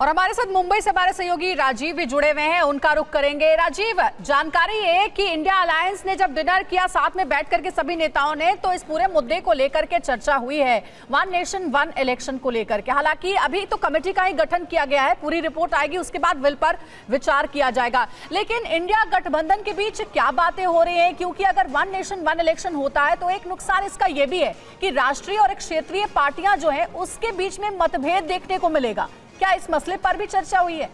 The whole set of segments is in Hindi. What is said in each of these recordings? और हमारे साथ मुंबई से हमारे सहयोगी राजीव भी जुड़े हुए हैं, उनका रुख करेंगे। राजीव, जानकारी है कि इंडिया अलायंस ने जब डिनर किया साथ में बैठ करके सभी नेताओं ने, तो इस पूरे मुद्दे को लेकर के चर्चा हुई है, वन नेशन वन इलेक्शन को लेकर के। हालांकि अभी तो कमेटी का ही गठन किया गया है, पूरी रिपोर्ट आएगी उसके बाद विल पर विचार किया जाएगा। लेकिन इंडिया गठबंधन के बीच क्या बातें हो रही है, क्योंकि अगर वन नेशन वन इलेक्शन होता है तो एक नुकसान इसका यह भी है कि राष्ट्रीय और क्षेत्रीय पार्टियां जो है उसके बीच में मतभेद देखने को मिलेगा। क्या इस मसले पर भी चर्चा हुई है?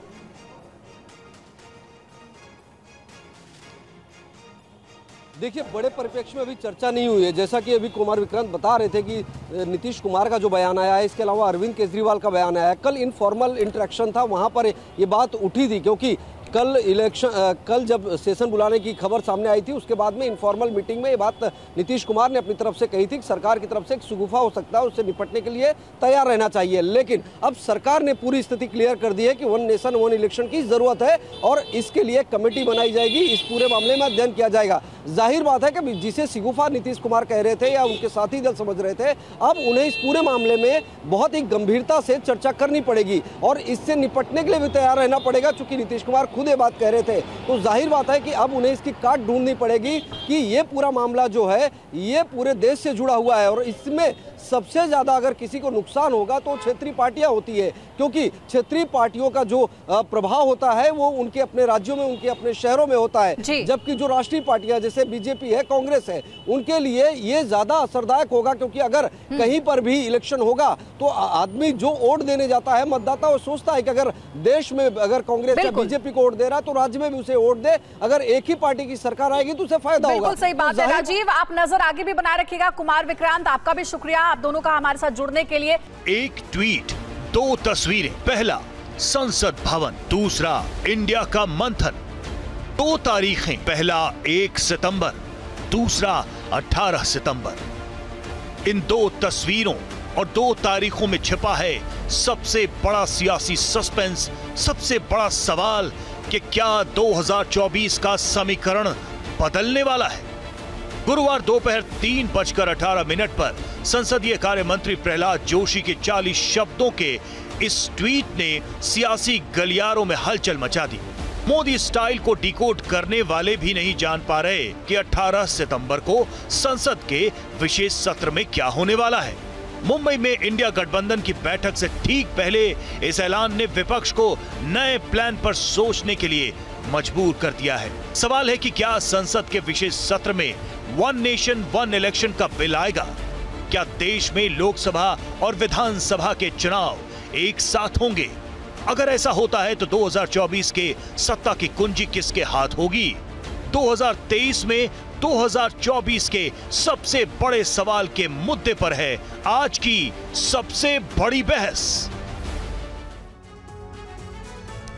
देखिए, बड़े परिप्रेक्ष्य में अभी चर्चा नहीं हुई है। जैसा कि अभी कुमार विक्रांत बता रहे थे कि नीतीश कुमार का जो बयान आया है, इसके अलावा अरविंद केजरीवाल का बयान आया है। कल इनफॉर्मल इंटरेक्शन था, वहां पर ये बात उठी थी, क्योंकि कल जब सेशन बुलाने की खबर सामने आई थी उसके बाद में इनफॉर्मल मीटिंग में ये बात नीतीश कुमार ने अपनी तरफ से कही थी कि सरकार की तरफ से एक शगुफा हो सकता है, उससे निपटने के लिए तैयार रहना चाहिए। लेकिन अब सरकार ने पूरी स्थिति क्लियर कर दी है कि वन नेशन वन इलेक्शन की ज़रूरत है और इसके लिए कमेटी बनाई जाएगी, इस पूरे मामले में अध्ययन किया जाएगा। जाहिर बात है कि जिसे शगुफा नीतीश कुमार कह रहे थे या उनके साथी दल समझ रहे थे, अब उन्हें इस पूरे मामले में बहुत ही गंभीरता से चर्चा करनी पड़ेगी और इससे निपटने के लिए भी तैयार रहना पड़ेगा। चूँकि नीतीश कुमार ये बात कह रहे थे, तो जाहिर बात है कि अब उन्हें इसकी काट ढूंढनी पड़ेगी कि ये पूरा मामला जो है ये पूरे देश से जुड़ा हुआ है और इसमें सबसे ज़्यादा अगर किसी को नुकसान होगा तो क्षेत्रीय पार्टियां होती है, क्योंकि क्षेत्रीय पार्टियों का जो प्रभाव होता है वो उनके अपने राज्यों में, उनके अपने शहरों में होता है। जबकि जो राष्ट्रीय पार्टियां जैसे बीजेपी है, कांग्रेस है, उनके लिए ये ज़्यादा असरदायक होगा, क्योंकि अगर कहीं पर भी इलेक्शन होगा तो आदमी जो वोट देने जाता है, मतदाता, वो सोचता है कि अगर देश में अगर कांग्रेस या बीजेपी को वोट दे रहा तो राज्य में भी उसे वोट दे, अगर एक ही पार्टी की सरकार आएगी तो उसे फायदा होगा। बिल्कुल सही बात है राजीव, आप नजर आगे भी बनाए रखिएगा। कुमार विक्रांत, आपका भी शुक्रिया, आप दोनों का हमारे साथ जुड़ने के लिए। एक ट्वीट, दो तस्वीरें, पहला संसद भवन, दूसरा इंडिया का मंथन। दो तारीखें, पहला 1 सितंबर, दूसरा 18 सितंबर। इन दो तस्वीरों और दो तारीखों में छिपा है सबसे बड़ा सियासी सस्पेंस, सबसे बड़ा सवाल कि क्या 2024 का समीकरण बदलने वाला है। गुरुवार दोपहर 3:18 पर संसदीय कार्य मंत्री प्रहलाद जोशी के 40 शब्दों के इस ट्वीट ने सियासी गलियारों में हलचल मचा दी। मोदी स्टाइल को डिकोड करने वाले भी नहीं जान पा रहे कि 18 सितंबर को संसद के विशेष सत्र में क्या होने वाला है। मुंबई में इंडिया गठबंधन की बैठक से ठीक पहले इस ऐलान ने विपक्ष को नए प्लान पर सोचने के लिए मजबूर कर दिया है। सवाल है कि क्या संसद के विशेष सत्र में वन नेशन वन इलेक्शन का बिल आएगा? क्या देश में लोकसभा और विधानसभा के चुनाव एक साथ होंगे? अगर ऐसा होता है तो 2024 के सत्ता की कुंजी किसके हाथ होगी? 2023 में 2024 के सबसे बड़े सवाल के मुद्दे पर है आज की सबसे बड़ी बहस।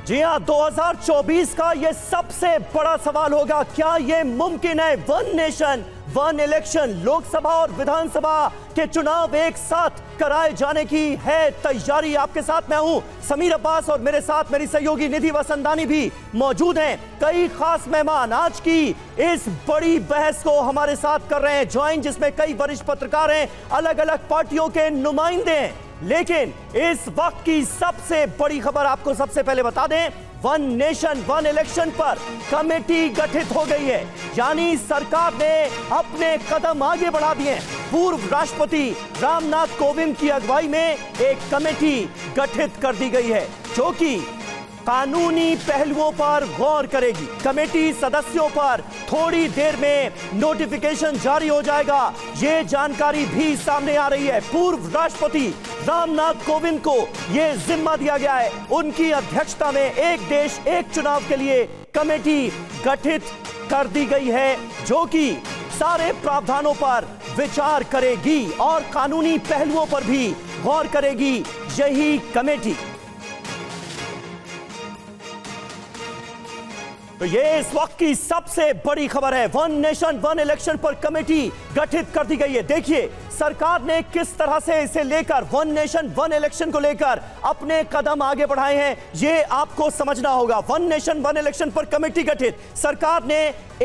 जी हां, 2024 का यह सबसे बड़ा सवाल होगा। क्या यह मुमकिन है one nation one election, Lok Sabha और विधानसभा के चुनाव एक साथ कराए जाने की है तैयारी? आपके साथ मैं हूं समीर अब्बास और मेरे साथ मेरी सहयोगी निधि वसंदानी भी मौजूद हैं। कई खास मेहमान आज की इस बड़ी बहस को हमारे साथ कर रहे हैं ज्वाइन, जिसमें कई वरिष्ठ पत्रकार हैं, अलग अलग पार्टियों के नुमाइंदे हैं। लेकिन इस वक्त की सबसे बड़ी खबर आपको सबसे पहले बता दें, वन नेशन वन इलेक्शन पर कमेटी गठित हो गई है, यानी सरकार ने अपने कदम आगे बढ़ा दिए। पूर्व राष्ट्रपति रामनाथ कोविंद की अगुवाई में एक कमेटी गठित कर दी गई है जो कि कानूनी पहलुओं पर गौर करेगी। कमेटी सदस्यों पर थोड़ी देर में नोटिफिकेशन जारी हो जाएगा, ये जानकारी भी सामने आ रही है। पूर्व राष्ट्रपति रामनाथ कोविंद को ये जिम्मा दिया गया है, उनकी अध्यक्षता में एक देश एक चुनाव के लिए कमेटी गठित कर दी गई है जो कि सारे प्रावधानों पर विचार करेगी और कानूनी पहलुओं पर भी गौर करेगी यही कमेटी। तो ये इस वक्त की सबसे बड़ी खबर है, वन नेशन वन इलेक्शन पर कमेटी गठित कर दी गई है। देखिए सरकार ने किस तरह से इसे लेकर वन नेशन वन इलेक्शन को लेकर अपने कदम आगे बढ़ाए हैं ये आपको समझना होगा। वन नेशन वन इलेक्शन पर कमेटी गठित, सरकार ने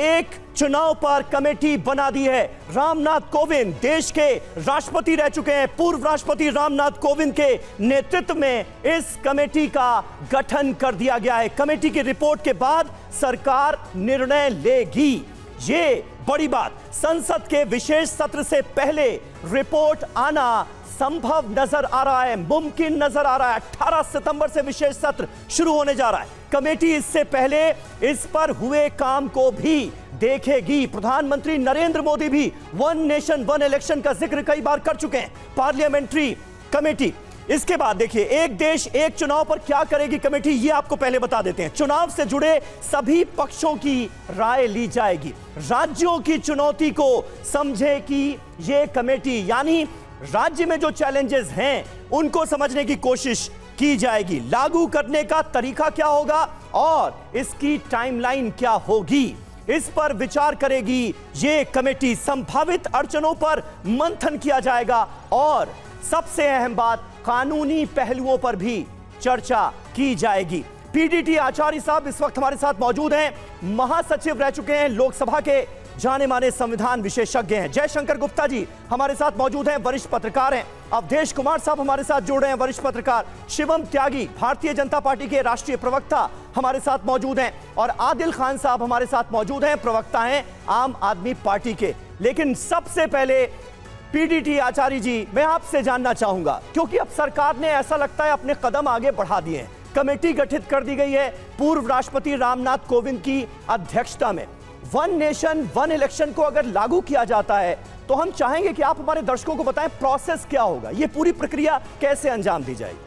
एक चुनाव पर कमेटी बना दी है। रामनाथ कोविंद देश के राष्ट्रपति रह चुके हैं, पूर्व राष्ट्रपति रामनाथ कोविंद के नेतृत्व में इस कमेटी का गठन कर दिया गया है। कमेटी की रिपोर्ट के बाद सरकार निर्णय लेगी, ये बड़ी बात। संसद के विशेष सत्र से पहले रिपोर्ट आना संभव नजर आ रहा है, मुमकिन नजर आ रहा है। 18 सितंबर से विशेष सत्र शुरू होने जा रहा है। कमेटी इससे पहले इस पर हुए काम को भी देखेगी। प्रधानमंत्री नरेंद्र मोदी भी वन नेशन वन इलेक्शन का जिक्र कई बार कर चुके हैं। पार्लियामेंट्री कमेटी, इसके बाद देखिए एक देश एक चुनाव पर क्या करेगी कमेटी, ये आपको पहले बता देते हैं। चुनाव से जुड़े सभी पक्षों की राय ली जाएगी। राज्यों की चुनौती को समझेगी ये कमेटी, यानी राज्य में जो चैलेंजेस हैं उनको समझने की कोशिश की जाएगी। लागू करने का तरीका क्या होगा और इसकी टाइमलाइन क्या होगी, इस पर विचार करेगी ये कमेटी। संभावित अड़चनों पर मंथन किया जाएगा और सबसे अहम बात, कानूनी पहलुओं पर भी चर्चा की जाएगी। पीडीटी आचार्य साहब इस वक्त हमारे साथ मौजूद हैं, महासचिव रह चुके हैं, लोकसभा के जाने माने संविधान विशेषज्ञ हैं। जयशंकर गुप्ता जी हमारे साथ मौजूद हैं, वरिष्ठ पत्रकार हैं। अवधेश कुमार साहब हमारे साथ जुड़ रहे हैं, वरिष्ठ पत्रकार। शिवम त्यागी भारतीय जनता पार्टी के राष्ट्रीय प्रवक्ता हमारे साथ मौजूद हैं और आदिल खान साहब हमारे साथ मौजूद हैं, प्रवक्ता हैं आम आदमी पार्टी के। लेकिन सबसे पहले पीडीटी आचार्य जी, मैं आपसे जानना चाहूंगा, क्योंकि अब सरकार ने ऐसा लगता है अपने कदम आगे बढ़ा दिए हैं, कमेटी गठित कर दी गई है पूर्व राष्ट्रपति रामनाथ कोविंद की अध्यक्षता में। वन नेशन वन इलेक्शन को अगर लागू किया जाता है तो हम चाहेंगे कि आप हमारे दर्शकों को बताएं प्रोसेस क्या होगा, ये पूरी प्रक्रिया कैसे अंजाम दी जाएगी।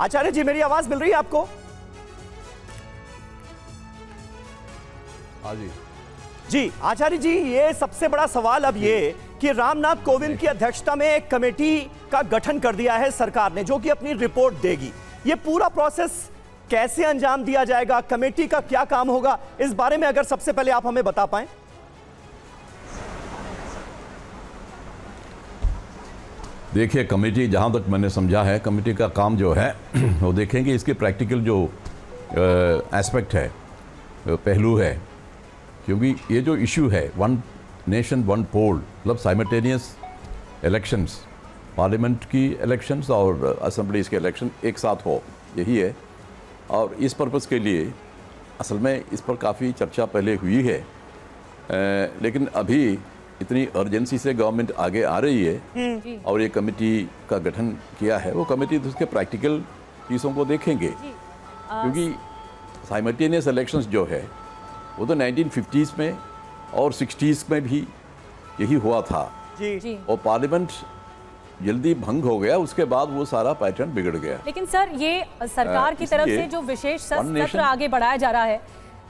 आचार्य जी, मेरी आवाज मिल रही है आपको? हाँ जी जी। आचार्य जी, ये सबसे बड़ा सवाल अब ये कि रामनाथ कोविंद की अध्यक्षता में एक कमेटी का गठन कर दिया है सरकार ने, जो कि अपनी रिपोर्ट देगी। ये पूरा प्रोसेस कैसे अंजाम दिया जाएगा, कमेटी का क्या काम होगा, इस बारे में अगर सबसे पहले आप हमें बता पाएं। देखिए, कमेटी, जहाँ तक मैंने समझा है, कमेटी का काम जो है वो देखेंगे इसके प्रैक्टिकल जो एस्पेक्ट है, पहलू है, क्योंकि ये जो इशू है वन नेशन वन पोल, मतलब साइमल्टेनियस इलेक्शंस, पार्लियामेंट की इलेक्शंस और असेंबलीज के इलेक्शन एक साथ हो, यही है। और इस पर्पज़ के लिए असल में इस पर काफ़ी चर्चा पहले हुई है, लेकिन अभी इतनी अर्जेंसी से गवर्नमेंट आगे आ रही है और ये कमेटी का गठन किया है। वो कमेटी तो उसके प्रैक्टिकल चीज़ों को देखेंगे, क्योंकि साइमल्टेनियस इलेक्शंस जो है वो तो 1950s में और 60s में भी यही हुआ था जी। और पार्लियामेंट जल्दी भंग हो गया, उसके बाद वो सारा पैटर्न बिगड़ गया। लेकिन सर, ये सरकार की तरफ से जो विशेष सत्र आगे बढ़ाया जा रहा है,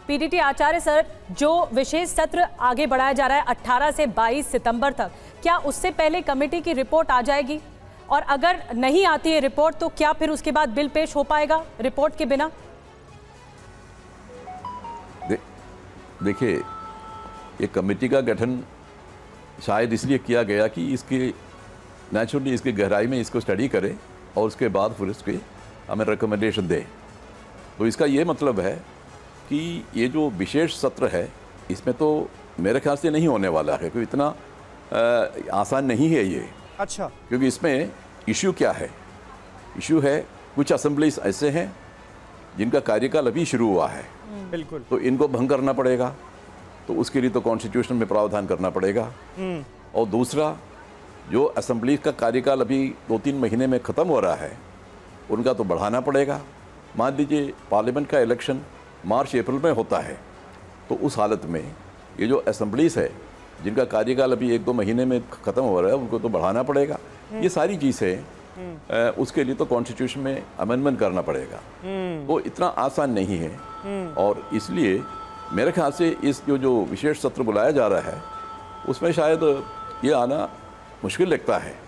पीडीटी आचार्य सर, जो विशेष सत्र आगे बढ़ाया जा रहा है 18 से 22 सितंबर तक, क्या उससे पहले कमेटी की रिपोर्ट आ जाएगी? और अगर नहीं आती है रिपोर्ट तो क्या फिर उसके बाद बिल पेश हो पाएगा रिपोर्ट के बिना? देखिए, ये कमेटी का गठन शायद इसलिए किया गया कि इसके नेचुरली इसकी गहराई में इसको स्टडी करें और उसके बाद फिर उसके हमें रिकमेंडेशन दें। तो इसका ये मतलब है कि ये जो विशेष सत्र है इसमें तो मेरे ख्याल से नहीं होने वाला है, क्योंकि इतना आसान नहीं है ये। अच्छा, क्योंकि इसमें इशू क्या है? इशू है कुछ असेंबलीज ऐसे हैं जिनका कार्यकाल अभी शुरू हुआ है, बिल्कुल, तो इनको भंग करना पड़ेगा, तो उसके लिए तो कॉन्स्टिट्यूशन में प्रावधान करना पड़ेगा। और दूसरा, जो असेंबलीज का कार्यकाल अभी 2-3 महीने में ख़त्म हो रहा है, उनका तो बढ़ाना पड़ेगा। मान लीजिए पार्लियामेंट का इलेक्शन मार्च अप्रैल में होता है, तो उस हालत में ये जो असेंबलीज है जिनका कार्यकाल अभी 1-2 महीने में ख़त्म हो रहा है, उनको तो बढ़ाना पड़ेगा। ये सारी चीज़ें, उसके लिए तो कॉन्स्टिट्यूशन में अमेंडमेंट करना पड़ेगा, वो इतना आसान नहीं है। और इसलिए मेरे ख्याल से इस जो विशेष सत्र बुलाया जा रहा है उसमें शायद ये आना मुश्किल लगता है।